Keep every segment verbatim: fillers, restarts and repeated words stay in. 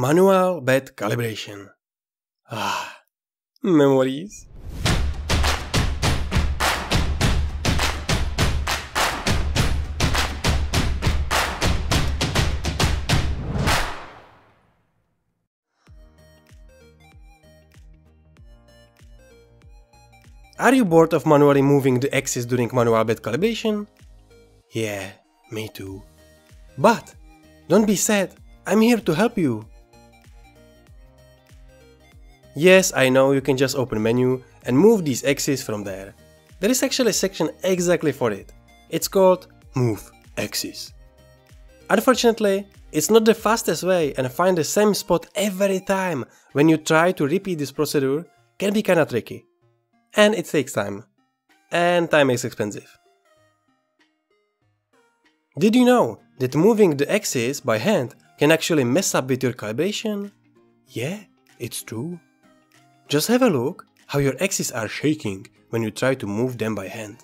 Manual Bed Calibration. Ah, memories. Are you bored of manually moving the axis during manual bed calibration? Yeah, me too. But don't be sad, I'm here to help you. Yes, I know, you can just open menu and move these axes from there. There is actually a section exactly for it. It's called Move Axis. Unfortunately, it's not the fastest way, and find the same spot every time when you try to repeat this procedure can be kinda tricky. And it takes time. And time is expensive. Did you know that moving the axis by hand can actually mess up with your calibration? Yeah, it's true. Just have a look how your axes are shaking when you try to move them by hand.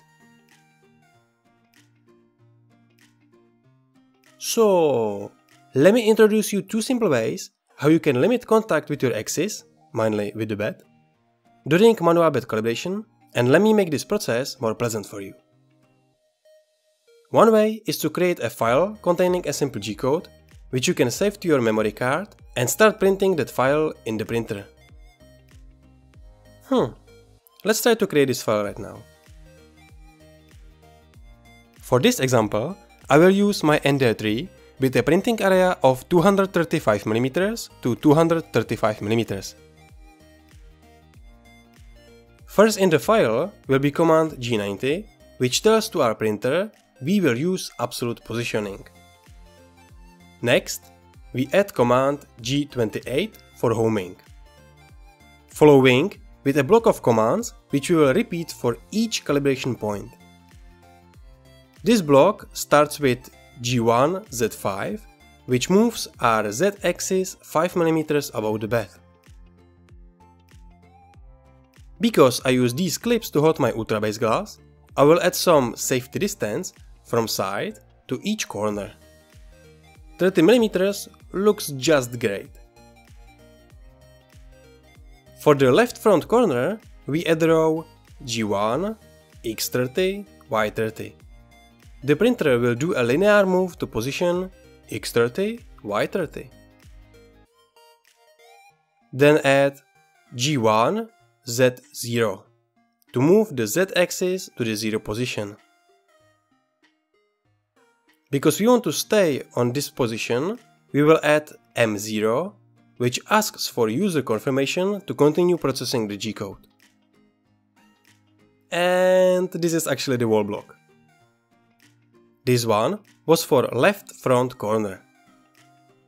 So, let me introduce you two simple ways how you can limit contact with your axis, mainly with the bed, during manual bed calibration, and let me make this process more pleasant for you. One way is to create a file containing a simple G code, which you can save to your memory card and start printing that file in the printer. Hmm, let's try to create this file right now. For this example, I will use my Ender three with a printing area of two hundred thirty-five millimeters to two hundred thirty-five millimeters. First in the file will be command G ninety, which tells to our printer we will use absolute positioning. Next, we add command G twenty-eight for homing, following with a block of commands which we will repeat for each calibration point. This block starts with G one Z five, which moves our Z axis five millimeters above the bed. Because I use these clips to hold my ultrabase glass, I will add some safety distance from side to each corner. thirty millimeters looks just great. For the left front corner, we add row G one, X thirty, Y thirty. The printer will do a linear move to position X thirty, Y thirty. Then add G one, Z zero to move the Z axis to the zero position. Because we want to stay on this position, we will add M zero, which asks for user confirmation to continue processing the G code. And this is actually the wall block. This one was for left front corner.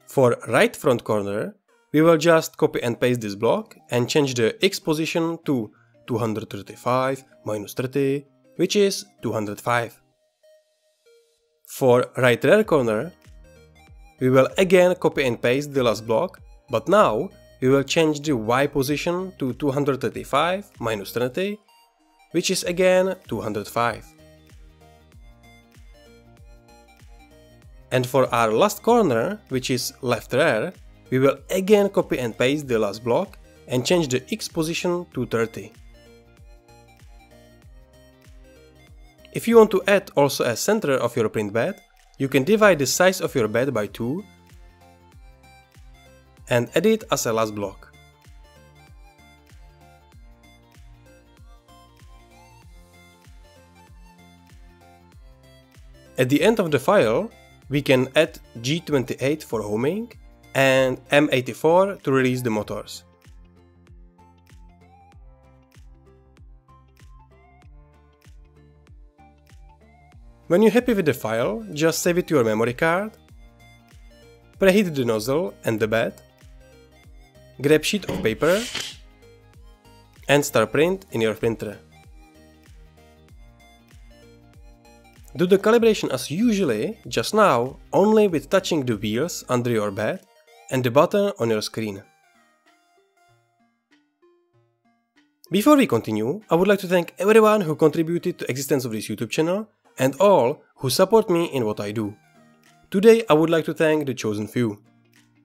For right front corner, we will just copy and paste this block and change the X position to two hundred thirty-five minus thirty, which is two hundred five. For right rear corner, we will again copy and paste the last block, but now we will change the Y position to two hundred thirty-five minus thirty, which is again two hundred five. And for our last corner, which is left rear, we will again copy and paste the last block and change the X position to thirty. If you want to add also a center of your print bed, you can divide the size of your bed by two and add it as a last block. At the end of the file, we can add G twenty-eight for homing and M eighty-four to release the motors. When you're happy with the file, just save it to your memory card, preheat the nozzle and the bed, grab sheet of paper and start print in your printer. Do the calibration as usually, just now, only with touching the wheels under your bed and the button on your screen. Before we continue, I would like to thank everyone who contributed to the existence of this YouTube channel and all who support me in what I do. Today I would like to thank the chosen few.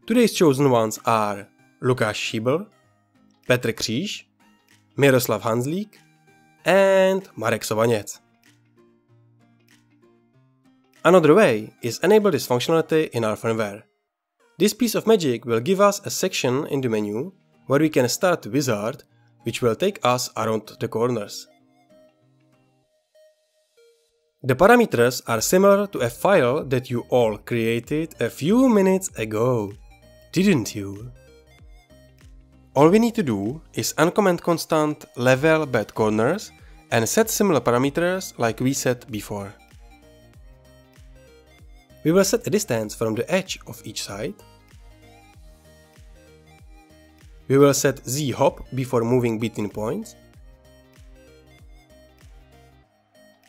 Today's chosen ones are Lukáš Šíbl, Petr Kříž, Miroslav Hanzlík, and Marek Sovaniec. Another way is enable this functionality in our firmware. This piece of magic will give us a section in the menu where we can start the wizard, which will take us around the corners. The parameters are similar to a file that you all created a few minutes ago, didn't you? All we need to do is uncomment constant level bed corners and set similar parameters like we set before. We will set a distance from the edge of each side. We will set Z-Hop before moving between points.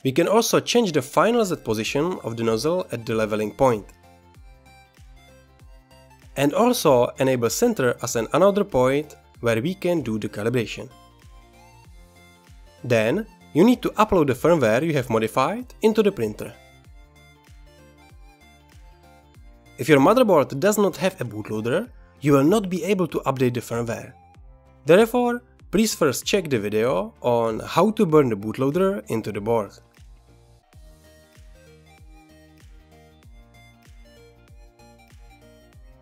We can also change the final Z position of the nozzle at the leveling point. And also enable center as an another point where we can do the calibration. Then you need to upload the firmware you have modified into the printer. If your motherboard does not have a bootloader, you will not be able to update the firmware. Therefore, please first check the video on how to burn the bootloader into the board.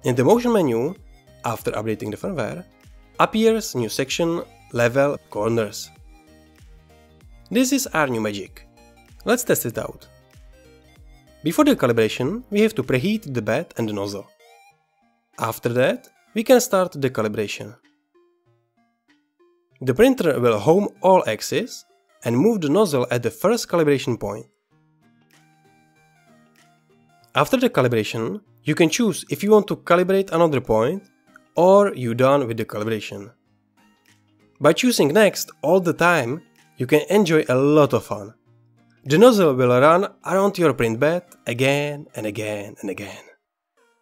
In the motion menu, after updating the firmware, appears new section Level Corners. This is our new magic. Let's test it out. Before the calibration, we have to preheat the bed and the nozzle. After that, we can start the calibration. The printer will home all axes and move the nozzle at the first calibration point. After the calibration, you can choose if you want to calibrate another point or you're done with the calibration. By choosing next all the time, you can enjoy a lot of fun. The nozzle will run around your print bed again and again and again.